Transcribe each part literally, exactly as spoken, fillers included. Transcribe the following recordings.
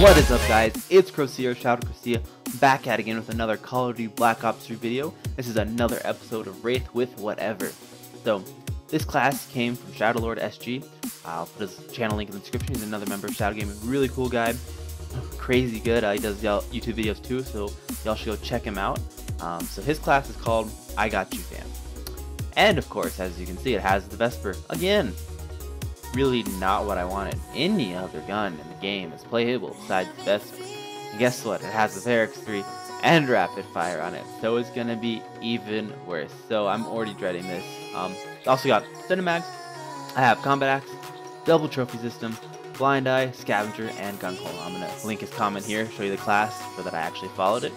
What is up, guys? It's Krosea, Shadow Krosea, back at again with another Call of Duty Black Ops three video. This is another episode of Wraith with Whatever. So, this class came from Shadowlord S G. I'll put his channel link in the description. He's another member of Shadow Gaming, really cool guy, crazy good. Uh, he does YouTube videos too, so y'all should go check him out. Um, so his class is called I Gotchu Fam. And of course, as you can see, it has the Vesper again. Really not what I wanted. Any other gun in the game is playable besides Vesper. And guess what? It has the Verax three and rapid fire on it, so it's gonna be even worse. So I'm already dreading this. Um, also got Cinemax. I have Combat Axe, Double Trophy System, Blind Eye, Scavenger, and Gun Call. I'm gonna link his comment here, show you the class so that I actually followed it.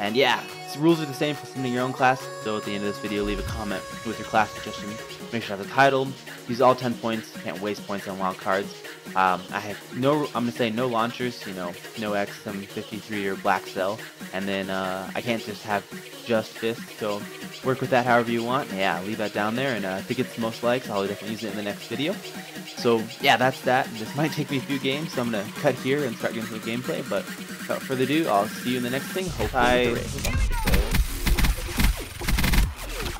And yeah, the rules are the same for submitting your own class, so at the end of this video, leave a comment with your class suggestion. Make sure you have the title. Use all ten points. Can't waste points on wild cards. Um, I have no, I'm gonna say no launchers, you know, no X M fifty-three or Black Cell, and then uh, I can't just have just fists, so work with that however you want. Yeah, leave that down there, and uh, if it gets the most likes, I'll definitely use it in the next video. So yeah, that's that. This might take me a few games, so I'm gonna cut here and start doing some gameplay, but without further ado, I'll see you in the next thing. Hopefully I,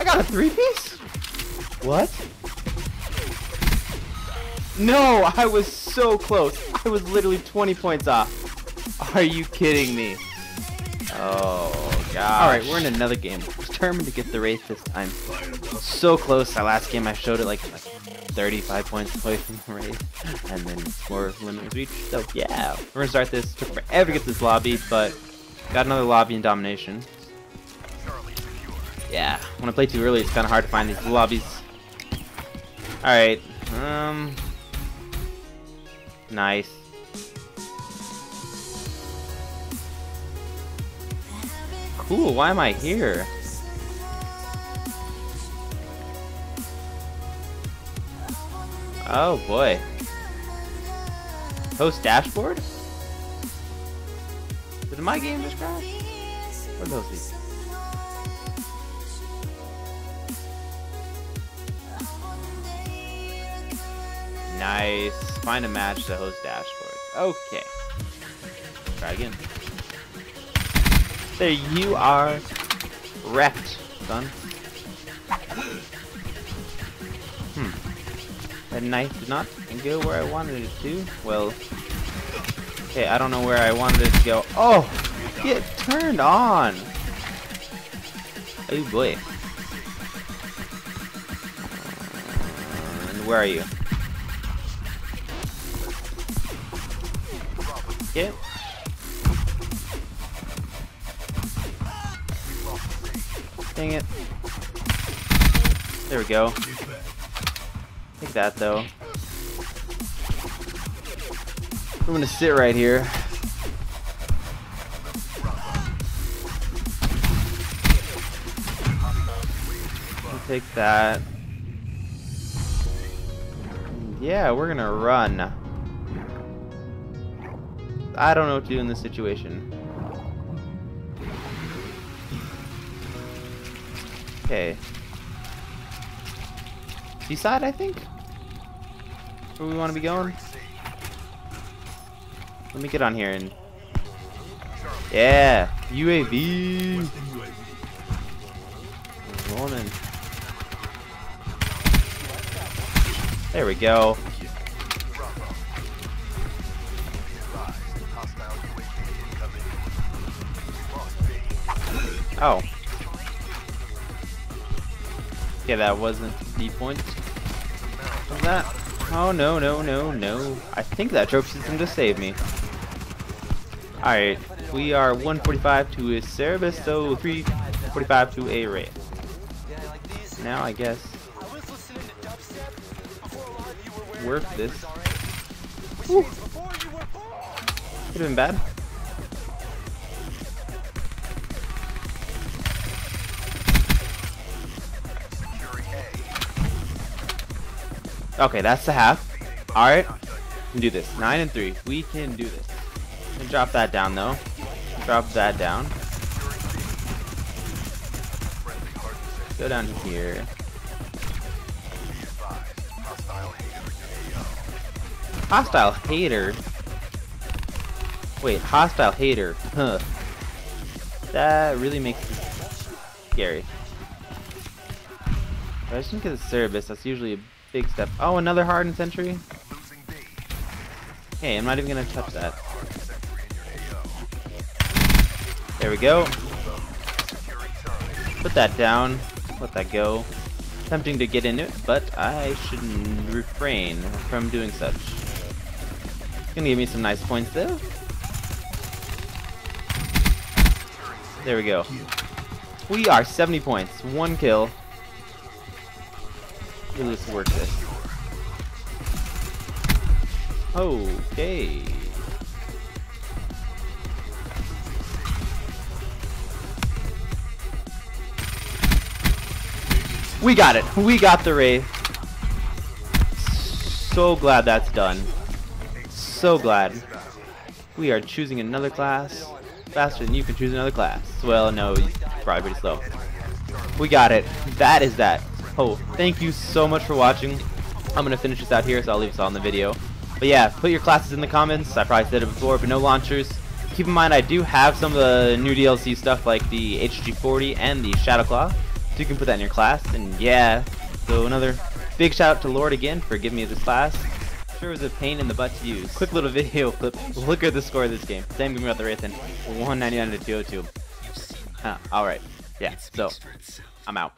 I got a three-piece? What? No, I was so close. I was literally twenty points off. Are you kidding me? Oh, gosh. Alright, we're in another game. Determined to get the Wraith this time. So close. That last game I showed it like, like thirty-five points away from the Wraith. And then more limit was reached. So, yeah. We're gonna start this. Took forever to get this lobby, but got another lobby in Domination. Yeah. When I play too early, it's kind of hard to find these lobbies. Alright. Um... Nice. Cool, why am I here? Oh boy. Host dashboard? Did my game just crash? What are those these? Nice. Find a match to host dashboard. Okay. Try again. There you are. Wrecked, son. Hmm. That knife did not go where I wanted it to. Well. Okay, I don't know where I wanted it to go. Oh! Get turned on! Oh boy. And where are you? It. Dang it. There we go. Take that though. I'm gonna sit right here. We'll take that. Yeah, we're gonna run. I don't know what to do in this situation. Okay. Seaside, I think? Where we want to be going? Let me get on here and... Yeah! U A V! Rolling. There we go. Oh. Yeah, that wasn't the point. Was that? Oh, no, no, no, no. I think that trophy system just saved me. Alright, we are one forty-five to a Cerebus, so three forty-five to a Wraith. Now, I guess... Worth this. Woo. Could have been bad. Okay, that's the half. Alright, we can do this. Nine and three. We can do this. I'm gonna drop that down, though. Drop that down. Go down here. Hostile hater. Wait, hostile hater. Huh. That really makes it scary. But I just think it's Cerebus. That's usually a big step. Oh, another hardened sentry. Hey, I'm not even gonna touch that. There we go. Put that down. Let that go. Tempting to get into it, but I should refrain from doing such. It's gonna give me some nice points though. There we go. We are seventy points, one kill. Let's work this. Okay. We got it. We got the Wraith. So glad that's done. So glad. We are choosing another class. Faster than you can choose another class. Well, no, probably pretty slow. We got it. That is that. Oh, thank you so much for watching. I'm going to finish this out here, so I'll leave this all in the video. But yeah, put your classes in the comments. I probably said it before, but no launchers. Keep in mind, I do have some of the new D L C stuff like the H G forty and the Shadow Claw. So you can put that in your class, and yeah, so another big shout out to Lord again for giving me this class. Sure was a pain in the butt to use. Quick little video clip. Look at the score of this game. Same game about the Wraith in one ninety-nine to two oh two. Huh, alright. Yeah, so I'm out.